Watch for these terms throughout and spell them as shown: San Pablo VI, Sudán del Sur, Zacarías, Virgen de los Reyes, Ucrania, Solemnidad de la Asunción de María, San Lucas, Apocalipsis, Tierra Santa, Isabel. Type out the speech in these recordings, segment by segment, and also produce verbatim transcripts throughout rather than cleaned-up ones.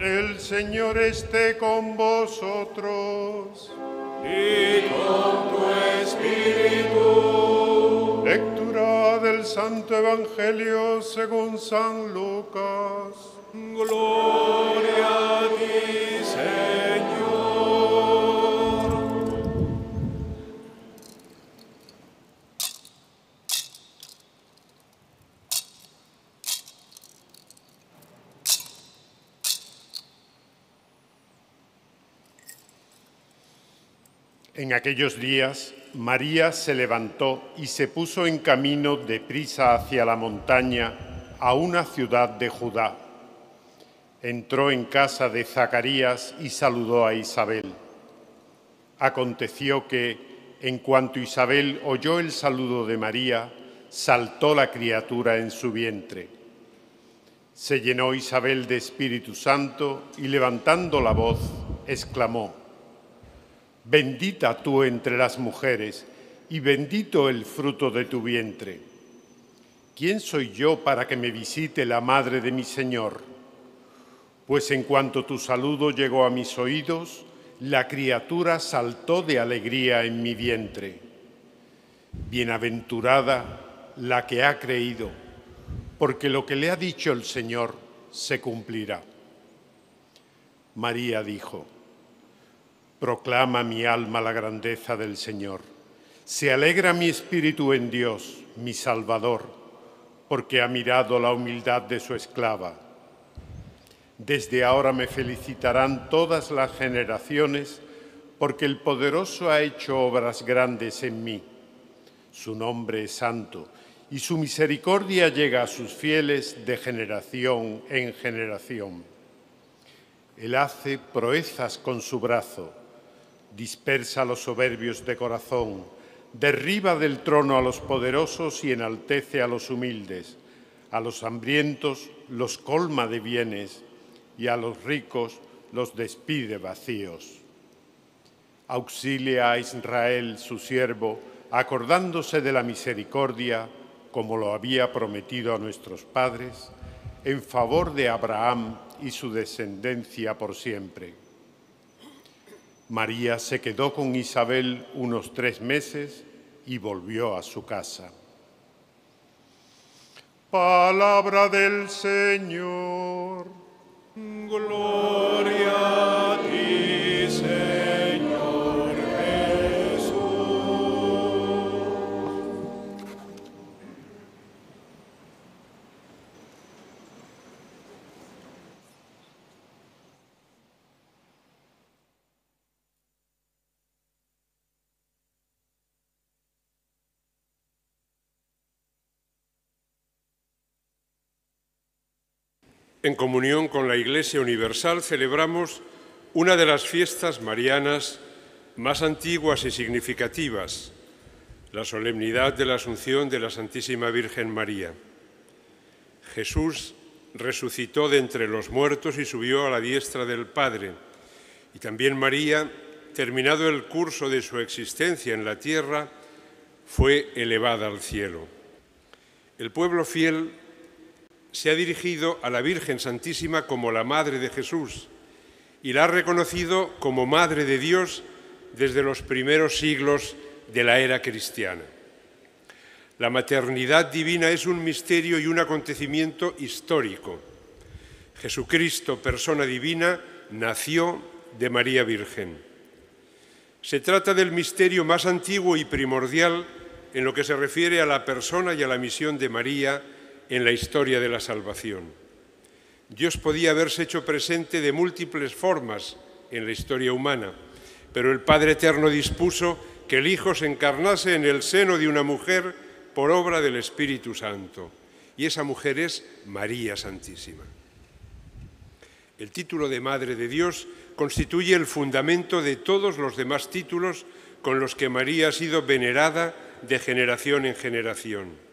El Señor esté con vosotros. Y con tu espíritu. Lectura del Santo Evangelio según San Lucas. Gloria a ti, Señor. En aquellos días, María se levantó y se puso en camino deprisa hacia la montaña, a una ciudad de Judá. Entró en casa de Zacarías y saludó a Isabel. Aconteció que, en cuanto Isabel oyó el saludo de María, saltó la criatura en su vientre. Se llenó Isabel de Espíritu Santo y, levantando la voz, exclamó: «Bendita tú entre las mujeres, y bendito el fruto de tu vientre. ¿Quién soy yo para que me visite la madre de mi Señor? Pues en cuanto tu saludo llegó a mis oídos, la criatura saltó de alegría en mi vientre. Bienaventurada la que ha creído, porque lo que le ha dicho el Señor se cumplirá». María dijo: «Proclama mi alma la grandeza del Señor. Se alegra mi espíritu en Dios, mi Salvador, porque ha mirado la humildad de su esclava. Desde ahora me felicitarán todas las generaciones, porque el Poderoso ha hecho obras grandes en mí. Su nombre es santo, y su misericordia llega a sus fieles de generación en generación. Él hace proezas con su brazo. Dispersa a los soberbios de corazón, derriba del trono a los poderosos y enaltece a los humildes. A los hambrientos los colma de bienes y a los ricos los despide vacíos. Auxilia a Israel, su siervo, acordándose de la misericordia, como lo había prometido a nuestros padres, en favor de Abraham y su descendencia por siempre». María se quedó con Isabel unos tres meses y volvió a su casa. Palabra del Señor. Gloria a ti, Señor Jesús. En comunión con la Iglesia Universal celebramos una de las fiestas marianas más antiguas y significativas, la Solemnidad de la Asunción de la Santísima Virgen María. Jesús resucitó de entre los muertos y subió a la diestra del Padre, y también María, terminado el curso de su existencia en la tierra, fue elevada al cielo. El pueblo fiel se ha dirigido a la Virgen Santísima como la Madre de Jesús y la ha reconocido como Madre de Dios desde los primeros siglos de la era cristiana. La maternidad divina es un misterio y un acontecimiento histórico. Jesucristo, persona divina, nació de María Virgen. Se trata del misterio más antiguo y primordial en lo que se refiere a la persona y a la misión de María en la historia de la salvación. Dios podía haberse hecho presente de múltiples formas en la historia humana, pero el Padre Eterno dispuso que el Hijo se encarnase en el seno de una mujer por obra del Espíritu Santo, y esa mujer es María Santísima. El título de Madre de Dios constituye el fundamento de todos los demás títulos con los que María ha sido venerada de generación en generación.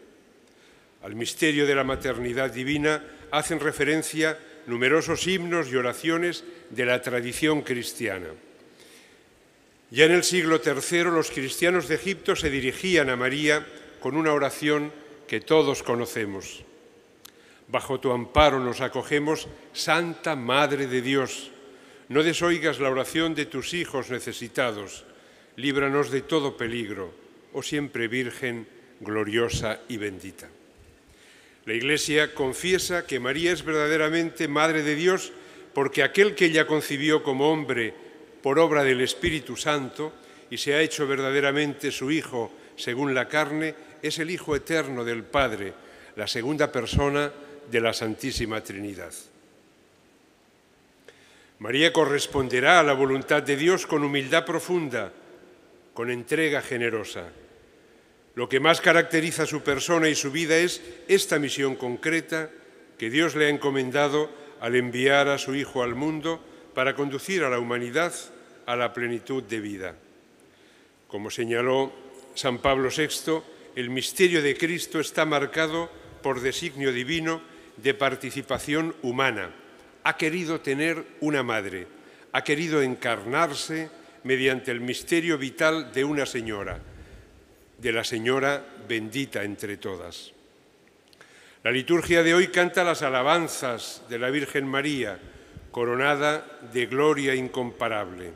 Al misterio de la maternidad divina hacen referencia numerosos himnos y oraciones de la tradición cristiana. Ya en el siglo tercero los cristianos de Egipto se dirigían a María con una oración que todos conocemos. Bajo tu amparo nos acogemos, Santa Madre de Dios. No desoigas la oración de tus hijos necesitados. Líbranos de todo peligro, oh siempre Virgen, gloriosa y bendita. La Iglesia confiesa que María es verdaderamente Madre de Dios porque aquel que ella concibió como hombre por obra del Espíritu Santo y se ha hecho verdaderamente su Hijo según la carne, es el Hijo eterno del Padre, la segunda persona de la Santísima Trinidad. María corresponderá a la voluntad de Dios con humildad profunda, con entrega generosa. Lo que más caracteriza su persona y su vida es esta misión concreta que Dios le ha encomendado al enviar a su Hijo al mundo para conducir a la humanidad a la plenitud de vida. Como señaló San Pablo sexto, el misterio de Cristo está marcado por designio divino de participación humana. Ha querido tener una madre, ha querido encarnarse mediante el misterio vital de una señora, de la señora bendita entre todas. La liturgia de hoy canta las alabanzas de la Virgen María, coronada de gloria incomparable.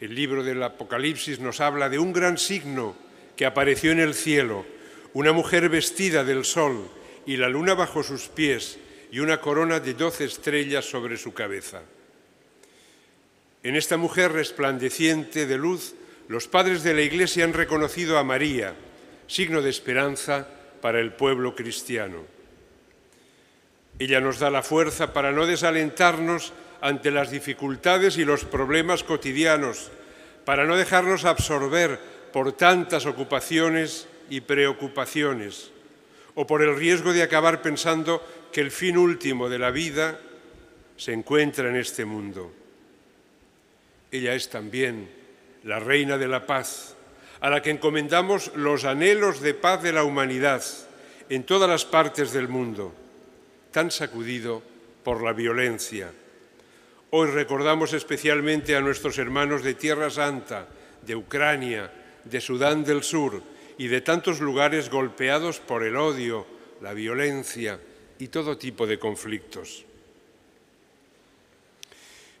El libro del Apocalipsis nos habla de un gran signo que apareció en el cielo, una mujer vestida del sol y la luna bajo sus pies y una corona de doce estrellas sobre su cabeza. En esta mujer resplandeciente de luz, los padres de la Iglesia han reconocido a María, signo de esperanza para el pueblo cristiano. Ella nos da la fuerza para no desalentarnos ante las dificultades y los problemas cotidianos, para no dejarnos absorber por tantas ocupaciones y preocupaciones, o por el riesgo de acabar pensando que el fin último de la vida se encuentra en este mundo. Ella es también la Reina de la Paz, a la que encomendamos los anhelos de paz de la humanidad en todas las partes del mundo, tan sacudido por la violencia. Hoy recordamos especialmente a nuestros hermanos de Tierra Santa, de Ucrania, de Sudán del Sur y de tantos lugares golpeados por el odio, la violencia y todo tipo de conflictos.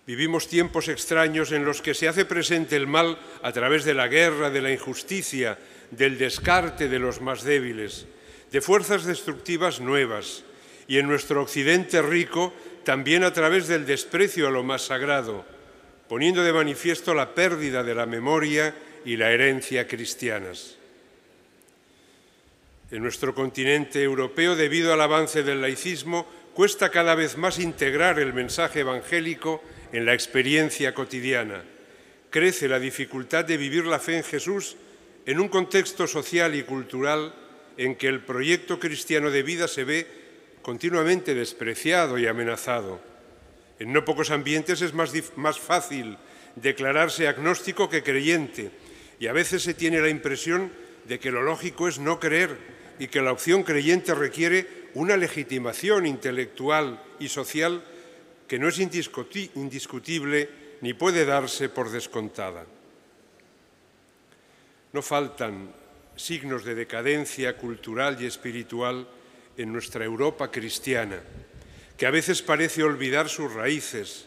Vivimos tiempos extraños en los que se hace presente el mal a través de la guerra, de la injusticia, del descarte de los más débiles, de fuerzas destructivas nuevas, y en nuestro occidente rico también a través del desprecio a lo más sagrado, poniendo de manifiesto la pérdida de la memoria y la herencia cristianas. En nuestro continente europeo, debido al avance del laicismo, cuesta cada vez más integrar el mensaje evangélico en la experiencia cotidiana. Crece la dificultad de vivir la fe en Jesús en un contexto social y cultural en que el proyecto cristiano de vida se ve continuamente despreciado y amenazado. En no pocos ambientes es más, más fácil declararse agnóstico que creyente, y a veces se tiene la impresión de que lo lógico es no creer y que la opción creyente requiere una legitimación intelectual y social que no es indiscutible ni puede darse por descontada. No faltan signos de decadencia cultural y espiritual en nuestra Europa cristiana, que a veces parece olvidar sus raíces,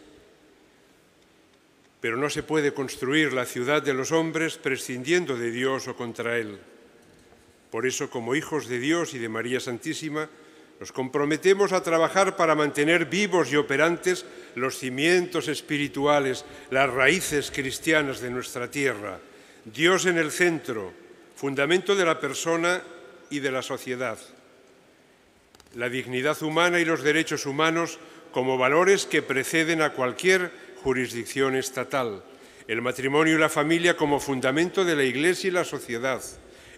pero no se puede construir la ciudad de los hombres prescindiendo de Dios o contra Él. Por eso, como hijos de Dios y de María Santísima, nos comprometemos a trabajar para mantener vivos y operantes los cimientos espirituales, las raíces cristianas de nuestra tierra. Dios en el centro, fundamento de la persona y de la sociedad. La dignidad humana y los derechos humanos como valores que preceden a cualquier jurisdicción estatal. El matrimonio y la familia como fundamento de la Iglesia y la sociedad.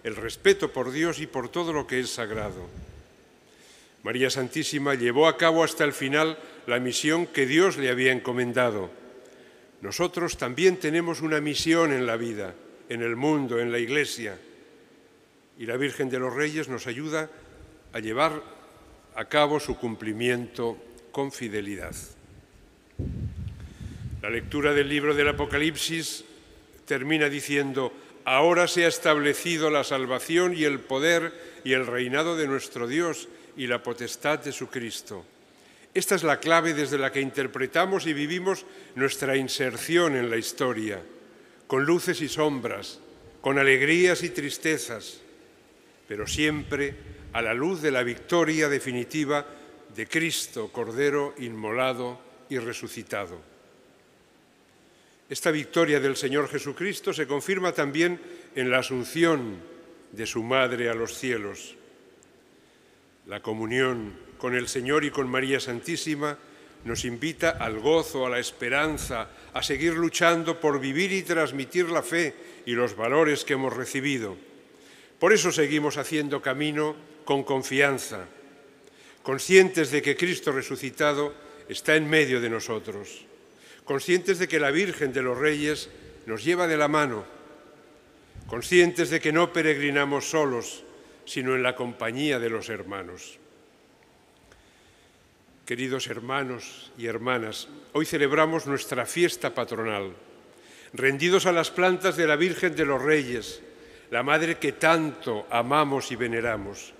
El respeto por Dios y por todo lo que es sagrado. María Santísima llevó a cabo hasta el final la misión que Dios le había encomendado. Nosotros también tenemos una misión en la vida, en el mundo, en la Iglesia. Y la Virgen de los Reyes nos ayuda a llevar a cabo su cumplimiento con fidelidad. La lectura del libro del Apocalipsis termina diciendo: «Ahora se ha establecido la salvación y el poder y el reinado de nuestro Dios y la potestad de su Cristo. Esta es la clave desde la que interpretamos y vivimos nuestra inserción en la historia, con luces y sombras, con alegrías y tristezas, pero siempre a la luz de la victoria definitiva de Cristo, Cordero inmolado y resucitado. Esta victoria del Señor Jesucristo se confirma también en la asunción de su Madre a los cielos. La comunión con el Señor y con María Santísima nos invita al gozo, a la esperanza, a seguir luchando por vivir y transmitir la fe y los valores que hemos recibido. Por eso seguimos haciendo camino con confianza, conscientes de que Cristo resucitado está en medio de nosotros, conscientes de que la Virgen de los Reyes nos lleva de la mano, conscientes de que no peregrinamos solos, sino en la compañía de los hermanos. Queridos hermanos y hermanas, hoy celebramos nuestra fiesta patronal, rendidos a las plantas de la Virgen de los Reyes, la Madre que tanto amamos y veneramos,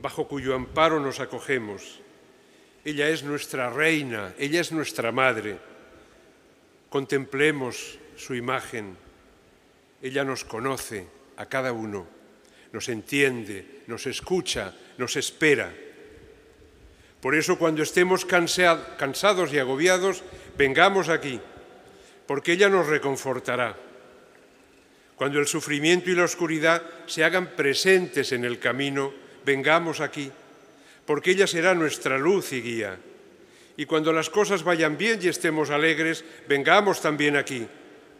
bajo cuyo amparo nos acogemos. Ella es nuestra reina, ella es nuestra madre. Contemplemos su imagen. Ella nos conoce a cada uno, nos entiende, nos escucha, nos espera. Por eso, cuando estemos cansa- cansados y agobiados, vengamos aquí, porque ella nos reconfortará. Cuando el sufrimiento y la oscuridad se hagan presentes en el camino, vengamos aquí, porque ella será nuestra luz y guía. Y cuando las cosas vayan bien y estemos alegres, vengamos también aquí,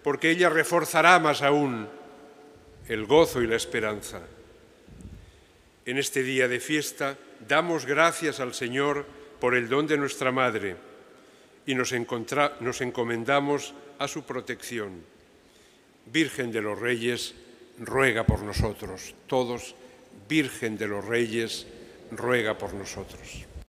porque ella reforzará más aún el gozo y la esperanza. En este día de fiesta damos gracias al Señor por el don de nuestra Madre y nos, nos encomendamos a su protección. Virgen de los Reyes, ruega por nosotros. Todos, Virgen de los Reyes, ruega por nosotros.